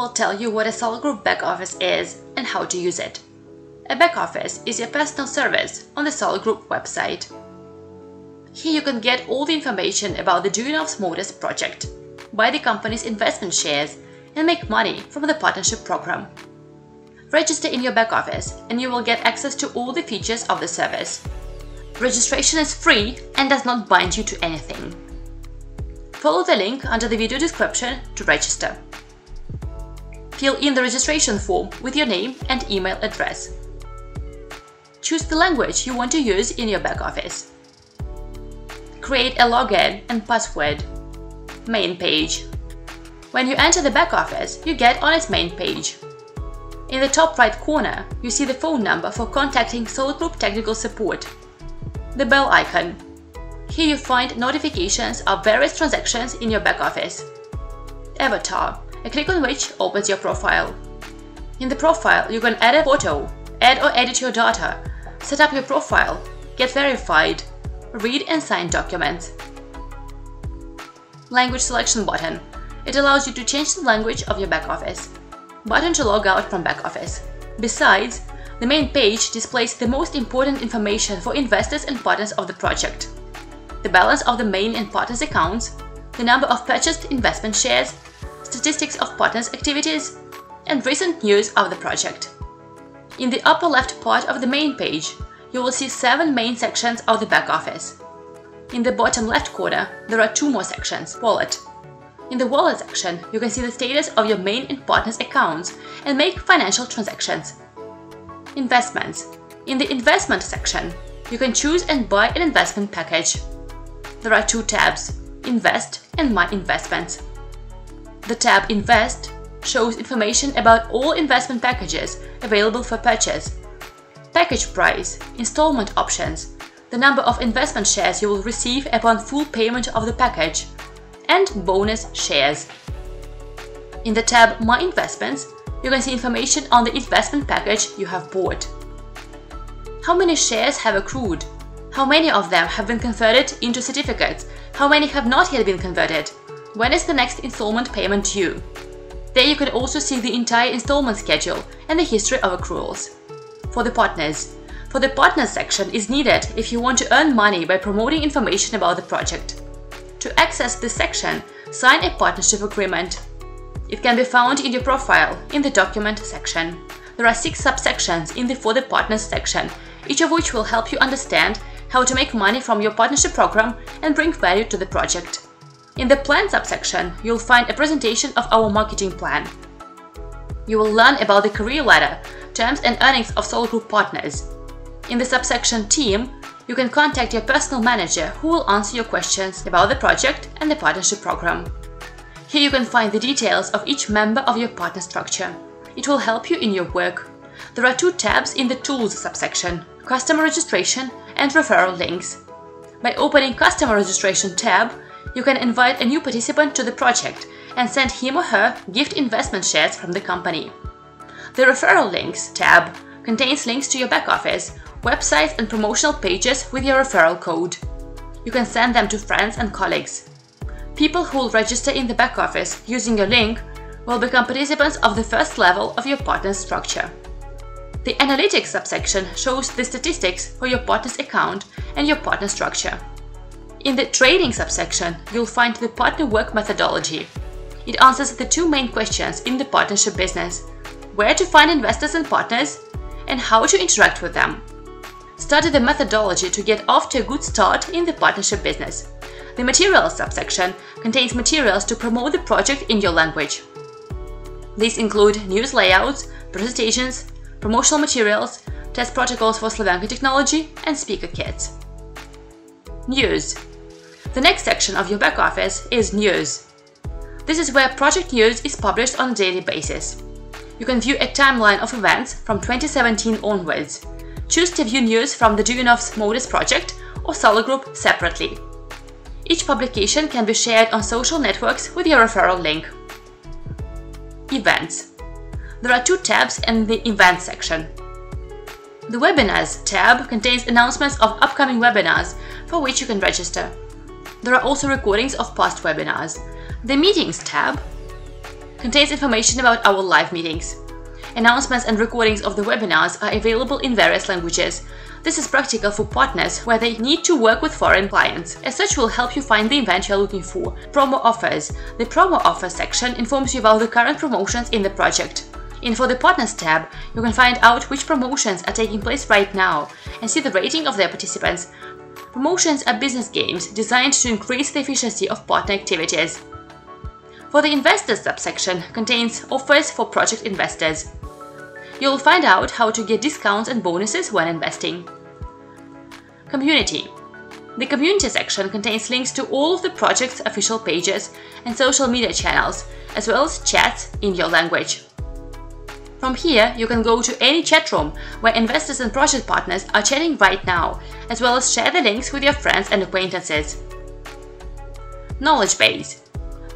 will tell you what a SOLARGROUP back office is and how to use it. A back office is your personal service on the SOLARGROUP website. Here you can get all the information about the Duinov's Motors project, buy the company's investment shares, and make money from the partnership program. Register in your back office and you will get access to all the features of the service. Registration is free and does not bind you to anything. Follow the link under the video description to register. Fill in the registration form with your name and email address. Choose the language you want to use in your back office. Create a login and password. Main page. When you enter the back office, you get on its main page. In the top right corner, you see the phone number for contacting SOLARGROUP technical support. The bell icon. Here you find notifications of various transactions in your back office. Avatar, a click on which opens your profile. In the profile you can add a photo, add or edit your data, set up your profile, get verified, read and sign documents. Language selection button. It allows you to change the language of your back office. Button to log out from back office. Besides, the main page displays the most important information for investors and partners of the project. The balance of the main and partners' accounts, the number of purchased investment shares, statistics of partners' activities, and recent news of the project. In the upper left part of the main page, you will see 7 main sections of the back office. In the bottom left corner, there are 2 more sections – Wallet. In the Wallet section, you can see the status of your main and partners' accounts and make financial transactions. Investments. In the Investment section, you can choose and buy an investment package. There are 2 tabs – Invest and My Investments. The tab Invest shows information about all investment packages available for purchase, package price, installment options, the number of investment shares you will receive upon full payment of the package, and bonus shares. In the tab My Investments, you can see information on the investment package you have bought. How many shares have accrued? How many of them have been converted into certificates? How many have not yet been converted? When is the next installment payment due? There you can also see the entire installment schedule and the history of accruals. For the partners. For the partners section is needed if you want to earn money by promoting information about the project. To access this section, sign a partnership agreement. It can be found in your profile in the document section. There are 6 subsections in the For the Partners section, each of which will help you understand how to make money from your partnership program and bring value to the project. In the Plan subsection, you'll find a presentation of our marketing plan. You will learn about the career ladder, terms and earnings of SOLARGROUP partners. In the subsection Team, you can contact your personal manager who will answer your questions about the project and the partnership program. Here you can find the details of each member of your partner structure. It will help you in your work. There are 2 tabs in the Tools subsection – Customer Registration and Referral Links. By opening Customer Registration tab, you can invite a new participant to the project and send him or her gift investment shares from the company. The Referral Links tab contains links to your back office, websites and promotional pages with your referral code. You can send them to friends and colleagues. People who will register in the back office using your link will become participants of the first level of your partner's structure. The Analytics subsection shows the statistics for your partner's account and your partner structure. In the Training subsection, you'll find the partner work methodology. It answers the 2 main questions in the partnership business – where to find investors and partners, and how to interact with them. Study the methodology to get off to a good start in the partnership business. The Materials subsection contains materials to promote the project in your language. These include news layouts, presentations, promotional materials, test protocols for Slavyanka technology, and speaker kits. News. The next section of your back office is News. This is where project news is published on a daily basis. You can view a timeline of events from 2017 onwards. Choose to view news from the Duinov's Motors project or SOLARGROUP separately. Each publication can be shared on social networks with your referral link. Events. There are 2 tabs in the Events section. The Webinars tab contains announcements of upcoming webinars for which you can register. There are also recordings of past webinars. The Meetings tab Contains information about our live meetings. Announcements and recordings of the webinars are available in various languages. This is practical for partners where they need to work with foreign clients, as such will help you find the event you are looking for. Promo offers. The promo offers section informs you about the current promotions in the project. In For the Partners tab, you can find out which promotions are taking place right now and see the rating of their participants. Promotions are business games designed to increase the efficiency of partner activities. For the Investors subsection contains offers for project investors. You'll find out how to get discounts and bonuses when investing. Community. The Community section contains links to all of the project's official pages and social media channels, as well as chats in your language. From here, you can go to any chat room where investors and project partners are chatting right now, as well as share the links with your friends and acquaintances. Knowledge Base.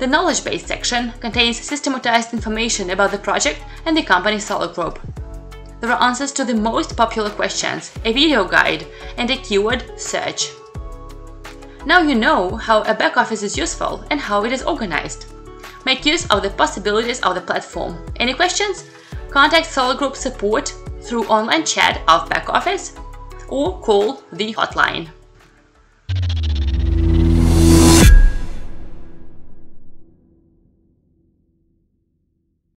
The Knowledge Base section contains systematized information about the project and the company SOLARGROUP. There are answers to the most popular questions, a video guide, and a keyword search. Now you know how a back office is useful and how it is organized. Make use of the possibilities of the platform. Any questions? Contact SOLARGROUP support through online chat of back office or call the hotline.